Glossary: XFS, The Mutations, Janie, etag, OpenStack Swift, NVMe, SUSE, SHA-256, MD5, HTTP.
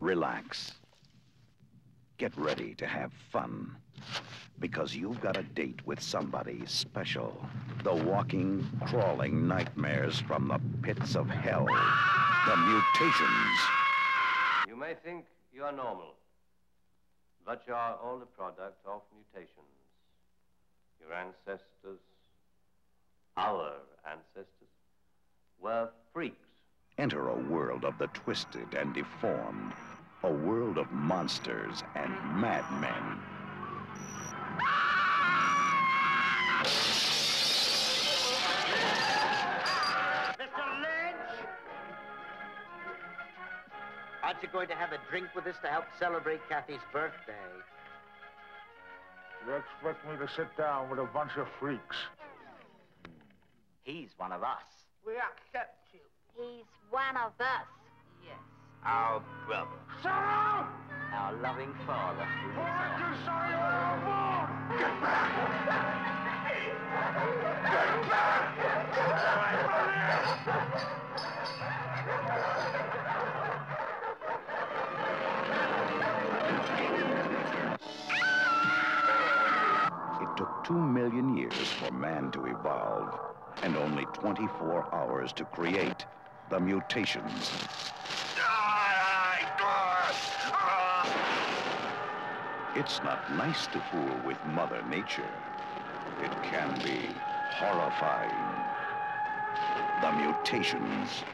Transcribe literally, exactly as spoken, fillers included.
relax. Get ready to have fun, because you've got a date with somebody special. The walking, crawling nightmares from the pits of hell. The Mutations. You may think you're normal, but you are all the product of mutations. Your ancestors, our ancestors, were freaks. Enter a world of the twisted and deformed, a world of monsters and madmen. Mister Lynch! Aren't you going to have a drink with us to help celebrate Kathy's birthday? You expect me to sit down with a bunch of freaks? He's one of us. We accept you. He's one of us. Yes. Our brother. Shut up! Our loving father. What did you say you were born? Get back! Get back! Get back from here! Two million years for man to evolve, and only twenty-four hours to create the mutations. It's not nice to fool with Mother Nature. It can be horrifying. The Mutations.